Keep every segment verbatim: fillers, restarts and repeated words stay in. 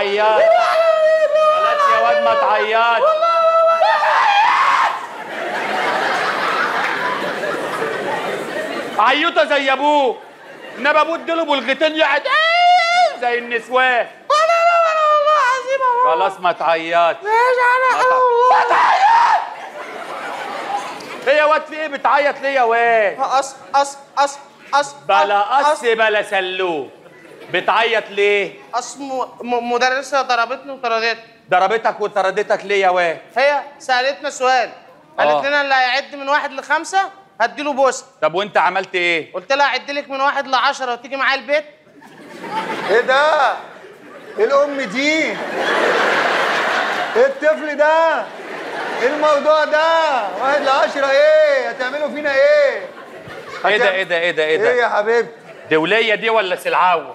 تعيط. خلاص يا واد ما تعيط. عيطه زي ابوه، انما ابوه اديله بلغتين يقعد زي النسوان. خلاص ما تعيط. ماشي انا والله ما تعيط. ايه يا واد في ايه بتعيط ليه يا واد؟ قص قص قص قص بلا قص بلا سلوم. بتعيط ليه؟ اصل مدرسه ضربتني وطردتني. ضربتك وطردتك ليه يا واد؟ هي سالتنا سؤال، قالت لنا اللي هيعد من واحد لخمسه هديله بوست. طب وانت عملت ايه؟ قلت لها هعد لك من واحد لعشره وتيجي معايا البيت. ايه ده؟ ايه الام دي؟ ايه الطفل ده؟ ايه الموضوع ده؟ واحد لعشره ايه؟ هتعملوا فينا ايه؟ ايه ده ايه ده ايه ده ايه ده؟ ايه يا حبيبتي؟ دوليه دي ولا سلعوه؟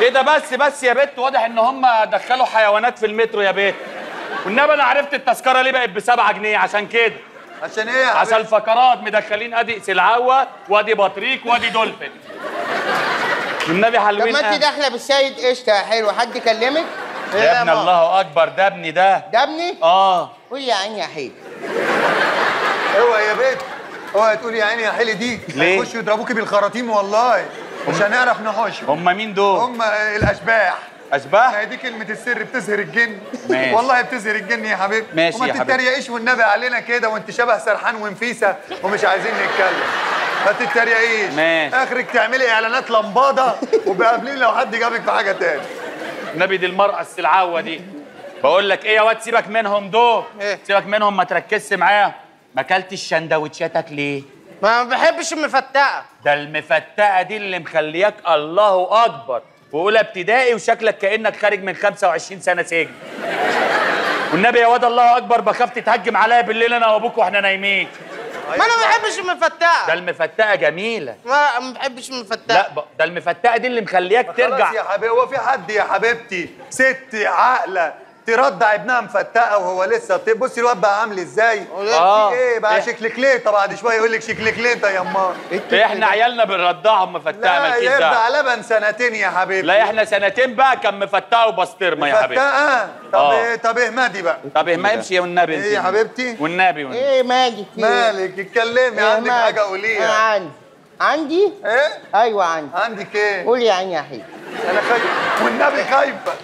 ايه ده بس بس يا بت، واضح ان هم دخلوا حيوانات في المترو يا بت. والنبي انا عرفت التذكره ليه بقت بسبعة جنيه عشان كده. عشان ايه يا حبيبي؟ عشان الفقرات مدخلين ادي سلعوه وادي بطريق وادي دولفين. والنبي حلوين. طب ما انت داخله بالسيد قشطه يا حلو، حد كلمك؟ يا ابن الله اكبر، ده ابني ده. ده ابني؟ اه. قول يا عيني يا حلو. اوعي يا بت، اوعي تقولي يا عيني يا حلو دي. ليه؟ هيخشوا يضربوكي بالخراطيم والله. مش هنعرف نحوشهم. هم مين دول؟ هم الاشباح. اشباح؟ هي دي كلمة السر بتزهر الجن. ماشي. والله بتزهر الجن يا حبيبي. ماشي يا حبيبي. وما تتريقيش والنبي علينا كده، وانت شبه سرحان ونفيسة ومش عايزين نتكلم. ما تتريقيش. ماشي. اخرك تعملي اعلانات لمبادة وبقابلين لو حد جابك في حاجة تاني. النبي دي المرأة السلعوة دي. بقول لك ايه يا واد، سيبك منهم دول. إيه؟ سيبك منهم، ما تركزش معاهم. ما اكلتش شندوتشاتك ليه؟ ما بحبش المفتقه. ده المفتقه دي اللي مخلياك الله اكبر في اولى ابتدائي وشكلك كانك خارج من خمسة وعشرين سنه سجن. والنبي يا واد الله اكبر بخاف تتهجم عليا بالليل انا وابوك واحنا نايمين. ما انا ما بحبش المفتقه. ده المفتقه جميله. ما ما بحبش المفتقه. لا ب... ده المفتقه دي اللي مخلياك ترجع. يا حبيبي هو في حد يا حبيبتي ست عاقله تردع ابنها مفتقه وهو لسه طيب؟ بصي الواد بقى عامل ازاي؟ آه. ايه بقى إيه؟ شكلك ليه؟ طب بعد شويه يقول لك شكلك ليه يا يما. احنا عيالنا بنردعهم مفتقه مالكش دعوه. لا يبقى لبن سنتين يا حبيبي. لا احنا سنتين بقى كان مفتقه وبسطرمه يا حبيبي. مفتقه؟ طب آه. طب اهمدي بقى. طب اهمدي امشي والنبي انت. ايه يا حبيبتي؟ والنبي والنبي. ايه مالك؟ مالك اتكلمي، عندك حاجه قوليها. انا عندي. عندي؟ ايه؟ ايوه عندي. عندك ايه؟ قولي يا عيني يا حبيبي. أنا خايف والنبي، خايفة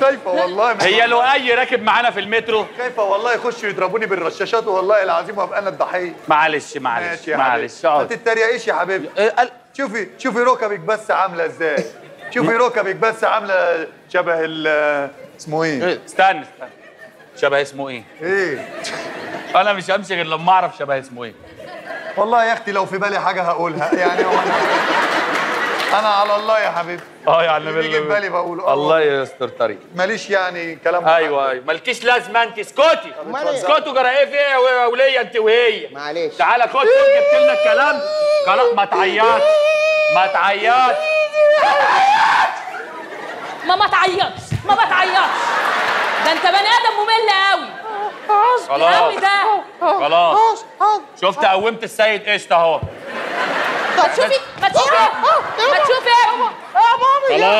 خايفة والله. هي لؤي راكب معانا في المترو. خايفة والله يخشوا يضربوني بالرشاشات والله العظيم وابقى أنا الضحية. معلش معلش معلش ما تتريقيش يا حبيبي. شوفي شوفي ركبك بس عاملة إزاي. شوفي ركبك بس عاملة شبه ال اسمه إيه؟ استنى استنى شبه اسمه إيه؟ إيه؟ أنا مش همشي غير لما أعرف شبه اسمه إيه. والله يا أختي لو في بالي حاجة هقولها يعني. أنا على الله يا حبيبي. اه يا عم بيجي في بالي بقوله. الله يستر طريق. ماليش يعني كلام. ايوه ايوه مالكيش لازمه، انت اسكتي اسكتوا. جرايه في ايه يا وليه انت وهي؟ معلش تعالى خد جبت لنا الكلام. خلاص ما تعيطش ما تعيطش ما ما تعيطش ما بتعيطش. ده انت بني ادم ممل قوي. خلاص ده خلاص شفت قومت السيد قشطه اهو. ما تشوفي ما تشوفي ما تشوفي يا ماما.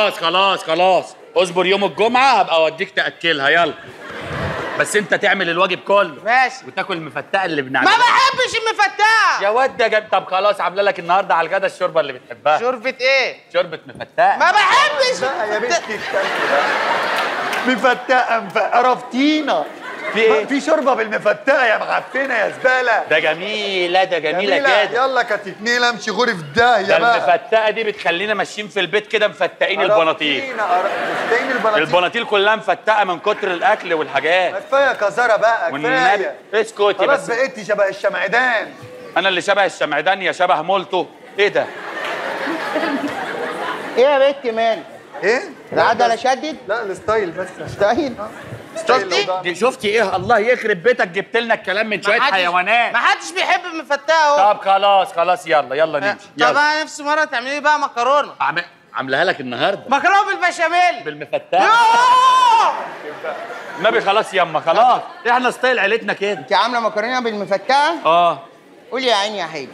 خلاص خلاص خلاص اصبر، يوم الجمعه هبقى اوديك تاكلها. يلا بس انت تعمل الواجب كله. ماشي. وتاكل المفتقه اللي بنعملها. ما بحبش المفتقه يا واد ده جاب. طب خلاص عامله لك النهارده على الغدا الشوربه اللي بتحبها. شوربه ايه؟ شوربه مفتقه. ما بحبش بقى يا بنتي مفتقه مفقرفتينا. في ايه؟ في شوربه بالمفتقه يا معفنه يا زباله. ده جميله ده جميله جدا. يلا كتتنيله امشي غوري في الداهيه بقى. ده المفتقه دي بتخلينا ماشيين في البيت كده مفتقين البناطيل. مفتقين البناطيل. البناطيل كلها مفتقه من كتر الاكل والحاجات. كفايه كزاره بقى كفايه. اسكتي بس. خلاص بقيتي شبه الشمعدان. انا اللي شبه الشمعدان يا شبه مولتو. ايه ده؟ ايه يا بنتي مالك؟ ايه؟ العضله شدت؟ لا الستايل بس. ستايل؟ شفتي شفتي ايه؟ الله يخرب بيتك جبت لنا الكلام من شويه حيوانات. ما حدش بيحب المفتقه اهو. طب خلاص خلاص يلا يلا نمشي. طب انا نفسي مره تعملي بقى مكرونه. عاملاها لك النهارده مكرونه بالبشاميل بالمفتقه. النبي خلاص يما خلاص احنا ستايل عيلتنا كده. انت عامله مكرونه بالمفتقه؟ اه. قولي يا عيني يا حبيبي.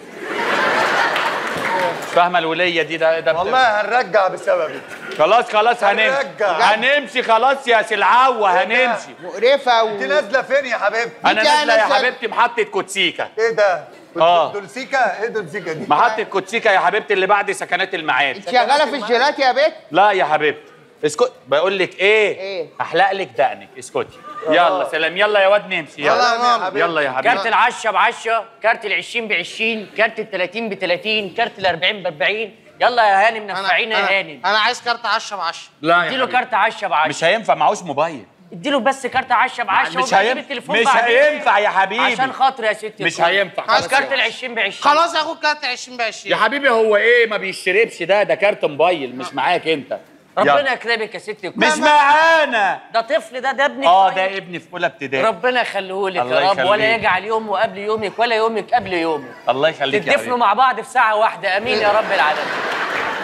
فاهمه الوليه دي؟ ده ده والله هنرجع بسببي. خلاص خلاص هنمشي هنمشي خلاص يا سلعوه هنمشي. مقرفه و... انت نازله فين يا حبيبتي؟ انا نازله يا حبيبتي محطه كوتسيكا. ايه ده؟ اه دولسيكا؟ ايه دولسيكا دي؟ محطه كوتسيكا يا حبيبتي اللي بعد سكنات المعاد. انت شغاله في الجيلات يا بت؟ لا يا حبيبتي اسكت. بقول لك ايه؟ ايه؟ احلق لك دقنك اسكتي. يلا سلام. يلا يا واد نمشي. يلا يلا يا حبيبي. كارت العشرة ب عشرة، كارت ال عشرين ب عشرين، كارت ال تلاتين ب تلاتين، كارت ال أربعين ب أربعين. يلا يا هانم نفعينا يا هانم. انا عايز كارت عشرة ب عشرة. لا اديله كارت عشرة ب عشرة. مش هينفع معهوش موبايل. اديله بس كارت عشرة ب عشرة وبعدين التليفون. مش هينفع يا حبيبي عشان خاطر يا ستي. مش هينفع. خلاص كارت ال عشرين ب عشرين. خلاص هاخد كارت عشرين ب عشرين. يا حبيبي هو ايه ما بيشتربش ده ده كارت موبايل مش معاك انت. ربنا يكرمك يا ستي. مش معانا ده طفل ده ده ابنك. اه ده ابني في اولى ابتدائي. ربنا يخليهولك يا رب. ولا يجعل يومه قبل يومك ولا يومك قبل يومه. الله يخليك يا رب. تدفنوا مع بعض في ساعه واحده. امين يا رب العالمين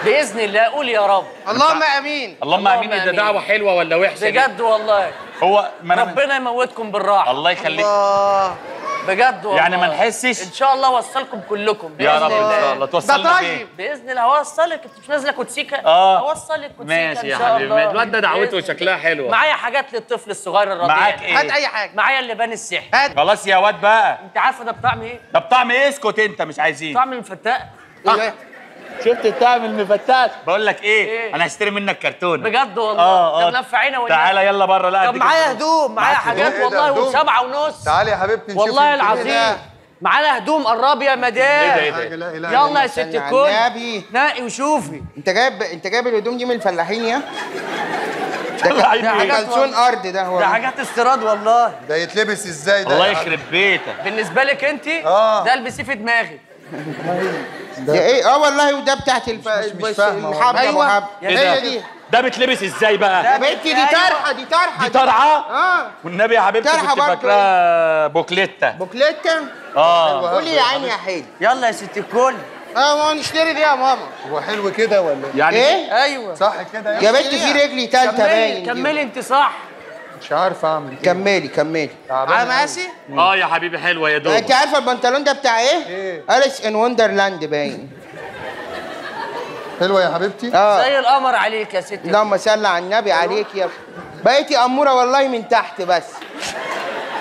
باذن الله. قول يا رب اللهم امين. اللهم امين. ده دعوه حلوه ولا وحشه بجد والله؟ هو ربنا يموتكم بالراحه. الله يخليك بجد والله. يعني ما نحسش ان شاء الله. وصلكم كلكم يا رب ان شاء الله. توصلنا طيب باذن الله. هوصلك. انت مش نازله كوتسيكا؟ اه هوصلك كوتسيكا ان شاء الله. ماشي يا حبيبي. الواد ده دعوته شكلها حلوه. معايا حاجات للطفل الصغير الرضيع. معاك ايه؟ هات اي حاجه. معايا اللبان السحري. هات. خلاص يا واد بقى. انت عارفه ده بطعم ايه؟ ده بطعم ايه؟ اسكت انت مش عايزين. طعم المفتاق. ايه؟ شفت الطعم المفتاق؟ بقول لك ايه؟ انا هشتري منك كرتونه بجد والله. اه اه ده منفع عينا. تعالى يلا بره. لا طب معايا هدوم. معايا حاجات والله. وسبعة ونص. تعالي يا حبيبتي نشوف والله العظيم. معانا هدوم. قرب يا مدام. ايه ده ايه ده؟ يلا يا ست الكل نقي وشوفي. انت جايب انت جايب الهدوم دي من الفلاحين يا؟ ده كلسون ارض ده. هو ده حاجات استيراد والله. ده يتلبس ازاي ده؟ الله يخرب بيتك. بالنسبه لك انت ده البسيه في دماغي. ده ايه؟ اه والله. وده بتاعت الف... الحبه. ايوه هي دي. ده بتلبس ازاي بقى؟ ده بنتي دي طرحه. دي طرحه دي طرحه؟ اه والنبي يا حبيبتي كنت فاكراها بوكليتا. بوكليتا؟ اه قولي يا عيني يا حلو. يلا يا ست الكل. اه نشتري دي يا ماما. هو حلو كده ولا يعني ايه؟ ايوه صح كده يا بنتي. في رجلي ثالثه باين. كملي انت صح. مش عارف اعمل ايه. كملي كملي. عم قاسي؟ اه يا حبيبي حلوه يا دوب. انت عارفه البنطلون ده بتاع ايه؟ ايه؟ أليس ان وندرلاند باين. حلوه يا حبيبتي؟ اه زي القمر عليك يا ستي. اللهم صل على النبي عليك يا بقيتي اموره والله من تحت بس.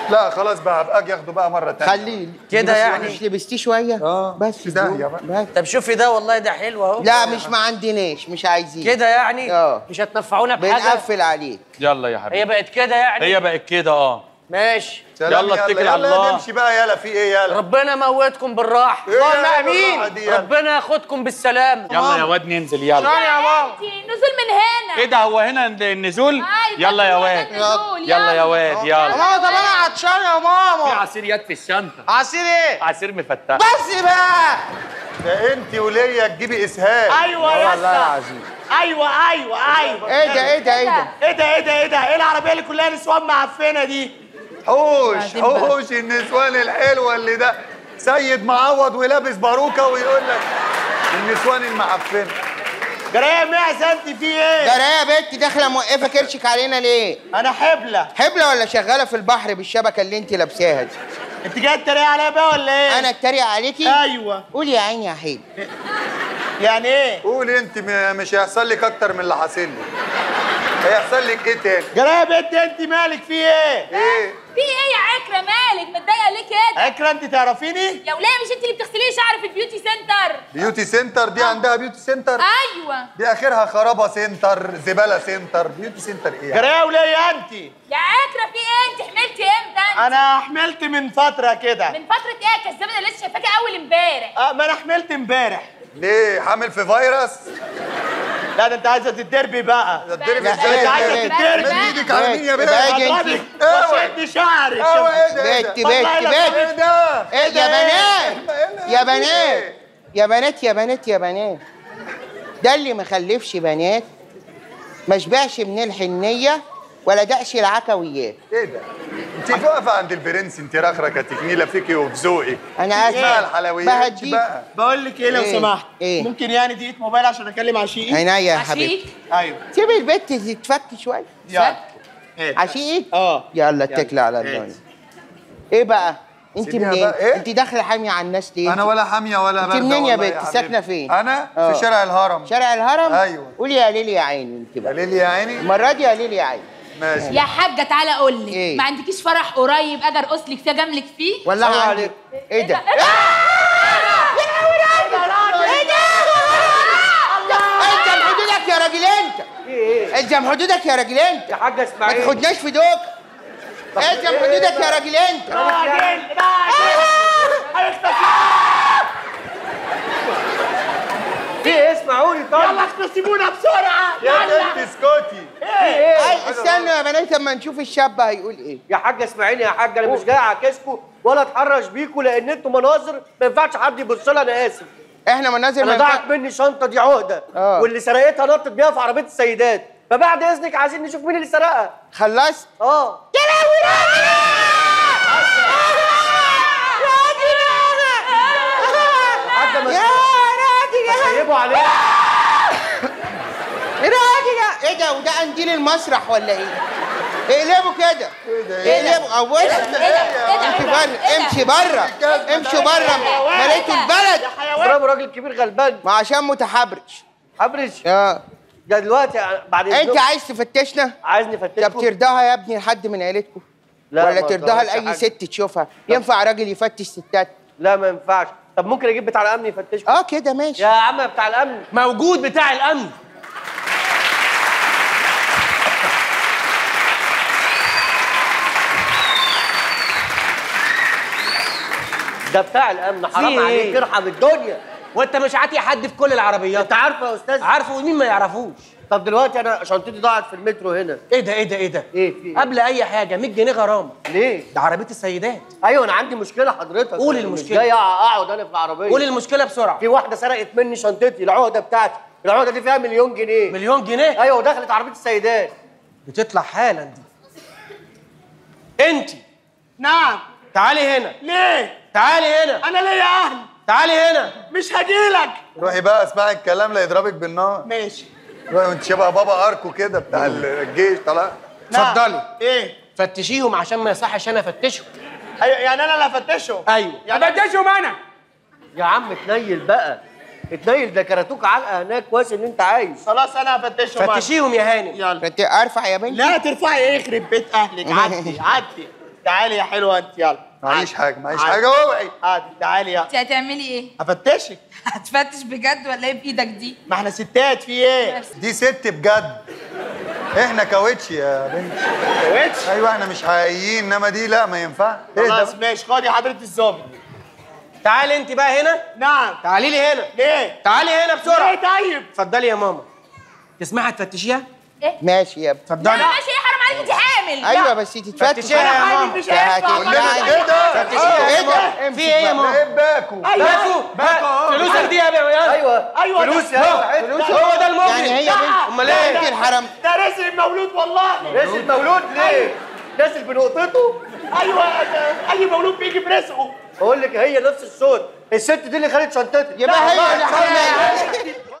لا خلاص بقى هبقى ياخده بقى مره ثانيه. خليه كده يعني. مش لبستيه شويه؟ اه بس ده. طب شوفي ده والله ده حلو اهو. لا مش ما عندناش مش عايزين كده يعني. اه مش هتنفعونا بحاجه. بنقفل عليك. يلا يا حبيبي. هي بقت كده يعني. هي بقت كده. اه ماشي. يلا اتكل على الله. يلا نمشي بقى. يلا في ايه؟ يلا ربنا يموتكم بالراحه. اللهم امين. ربنا ياخدكم بالسلامه. يلا يا واد ننزل. يلا يا ماما. نزول من هنا. ايه ده هو هنا النزول؟ يلا يا واد. يلا يا واد. يلا ماما. طب انا عطشان يا ماما. في عصير يد في الشنطه. عصير ايه؟ عصير مفتاح بس بقى. ده انت وليا تجيبي اسهال. ايوه يا اسطى. ايوه ايوه ايوه. ايه ده ايه ده ايه ده ايه ده ايه ده ايه ده؟ ايه العربيه اللي كلها نسوان معفنه دي؟ حوش حوش النسوان الحلوه اللي ده سيد معوض ولابس باروكه ويقول لك النسوان المعفنه. جرايه مية سنتي في ايه؟ جرايه يا بنتي داخله موقفه كرشك علينا ليه؟ انا حبله. حبله ولا شغاله في البحر بالشبكه اللي انت لابساها دي؟ انت جايه تتريق عليا بقى ولا ايه؟ انا اتريق عليكي؟ ايوه. قولي يا عيني يا حبيبي. يعني ايه؟ قولي انت. مش هيحصل لك اكتر من اللي حاصل لي. هيحصل لك ايه تاني؟ جرايه يا بنت انت مالك في ايه؟ ايه؟ في ايه يا عكره مالك؟ متضايقه ليه كده؟ عكره انت تعرفيني؟ يا وليه مش انت اللي بتغسلي شعري في البيوتي سنتر؟ بيوتي سنتر دي عندها بيوتي سنتر؟ ايوه دي اخرها خرابه سنتر، زباله سنتر، بيوتي سنتر ايه؟ جرايه يا وليه انت؟ يا عكره في ايه؟ انت حملتي امتى انت؟ انا حملت من فتره كده. من فتره ايه يا كذابه؟ انا لسه شايفاكي اول امبارح. اه ما انا حملت امبارح. ليه؟ حامل في فيروس؟ لا ده انت عايزه تتدربي بقى. تتدربي ازاي؟ انت عايزه تتدربي. مد ايدك على مين يا بنت؟ اضربك وشد شعرك. اوعى ايه ده؟ بت بت بت ايه ده يا بنات؟ يا بنات يا بنات يا بنات يا بنات. ده اللي ما خلفش بنات ما شبعش من الحنيه ولا دقش العكويات. ايه ده؟ انت واقفه عند البرنس انت رخركه تجميله فيكي وفي ذوقك. انا اسف على الحلويات بقى. بقول لك ايه لو سمحت؟ إيه؟ ممكن يعني دقيقه موبايل عشان اكلم عشيقي؟ عينيا يا حبيبي. ايوه سيب البت تتفك شويه. يلا عشيقي؟ اه يلا اتكلي على الله. ايه بقى؟ انت منين؟ إيه؟ انت داخله حاميه على الناس ليه؟ انا ولا حاميه ولا بارده. انت منين يا بنت؟ ساكنه فين؟ انا أوه. في شارع الهرم. شارع الهرم؟ ايوه. قولي يا ليلي يا عيني. انت بقى يا ليلي يا عيني؟ المره دي يا ليلي يا عيني. ماشي يا حاجه. تعالى اقول لك إيه؟ ما عندكيش فرح قريب اجي ارقص لك فيه اجاملك فيه؟ والله عليك. ايه ده؟ يا راجل انت الزم حدودك يا راجل انت يا حاج اسماعيل، ما تاخدناش في دوك. الزم حدودك يا راجل انت. راجل راجل ايه؟ اسمعوني طيب، يلا اغتصبونا بسرعه. يلا انت اسكتي. ايه؟ استنوا يا بنات اما نشوف الشاب هيقول ايه. يا حاج اسماعيل يا حاج، انا مش جاي اعاكسكم ولا اتحرش بيكم، لان انتوا مناظر ما ينفعش حد يبص لها. انا اسف، احنا منازل. انا ضاعت مني شنطه دي عهده أوه. واللي سرقتها نطت بيها في عربيه السيدات، فبعد اذنك عايزين نشوف مين اللي سرقها. خلصت؟ اه. يا لهوي راجل راجل يا راجل يا سيبوا عليك راجل. ايه ده؟ وده قنديل المسرح ولا ايه؟ اقلبوا كده. ايه ده؟ اقلبوا اولا. ايه ده؟ ايه ده؟ امشي بره امشي بره مليتوا البلد. يا حيوان برافو، راجل كبير غلبان. ما عشان متحبرش. حبرش؟ اه ده دلوقتي بعد اذنكم. انت عايز تفتشنا؟ عايزني افتشكم؟ طب ترضاها يا ابني لحد من عيلتكم؟ لا ولا ترضاها لاي ست تشوفها؟ ينفع راجل يفتش ستات؟ لا ما ينفعش. طب ممكن اجيب بتاع الامن يفتشكم؟ اه كده ماشي. يا عم بتاع الامن موجود. بتاع الامن ده بتاع الامن، حرام عليك ارحم الدنيا. وانت مش عاطي حد في كل العربيات. انت عارفه يا استاذ؟ عارفه ومين ما يعرفوش. طب دلوقتي انا شنطتي ضاعت في المترو هنا. ايه ده ايه ده ايه ده؟ ايه في إيه؟ قبل اي حاجه مية جنيه غرامه. ليه؟ ده عربيه السيدات. ايوه انا عندي مشكله حضرتك. قول المشكله. جاي اقعد انا في العربيه. قول المشكله بسرعه. في واحده سرقت مني شنطتي، العقده بتاعتي، العقده دي فيها مليون جنيه. مليون جنيه؟ ايوه، ودخلت عربيه السيدات. بتطلع حالا دي. انت نعم. تعالي هنا. ليه؟ تعالي هنا. انا ليا اهل. تعالي هنا. مش هجيلك. روحي بقى اسمعي الكلام لا يضربك بالنار. ماشي. روحي وانت شبه بابا اركو كده بتاع الجيش. طلع اتفضلي. ايه؟ فتشيهم عشان ما يصحش انا افتشهم. ايوه يعني انا اللي افتشهم. ايوه يعني افتشهم انا. يا عم اتنيل بقى اتنيل، ده كراتوك علقه هناك. كويس ان انت عايز. خلاص انا هفتشهم. فتشيهم يا هاني. يلا ارفع يا بنتي. لا ترفعي ايه، يخرب بيت اهلك. عدي عدي. تعالي يا حلوه انت. يلا معيش حاجه معيش حاجه. اوعي عادي. تعالي يا. انت هتعملي ايه؟ هفتشك. هتفتش بجد ولا ايه بايدك دي؟ ما احنا ستات في ايه؟ دي ست بجد. احنا كاوتش يا بنتي. كاوتش؟ ايوه احنا مش حقيقيين، انما دي لا ما ينفعش. خلاص ماشي. خدي حضرتك الظابط. تعالي انت بقى هنا. نعم. تعالي لي هنا. ليه؟ تعالي هنا بسرعه. ليه طيب؟ اتفضلي يا ماما. تسمعي تفتشيها؟ ايه؟ ماشي يا ابني. اتفضلي. ماشي انت حامل. ايوه بس تتفتش. انا حامل مش هينفع. ايه ده؟ ايه ده؟ في ايه يا ماما؟ ايه باكو؟ باكو باكو فلوسك دي يا بابا. ايوه ايوه فلوس فلوس. هو ده الموضوع يعني. هي بنت. امال ايه؟ انت الحرام ده راسل المولود. والله راسل المولود. ليه؟ راسل بنقطته. ايوه اي مولود بيجي برزقه. بقول لك هي نفس الصوت. الست دي اللي خدت شنطتي. يبقى هي اللي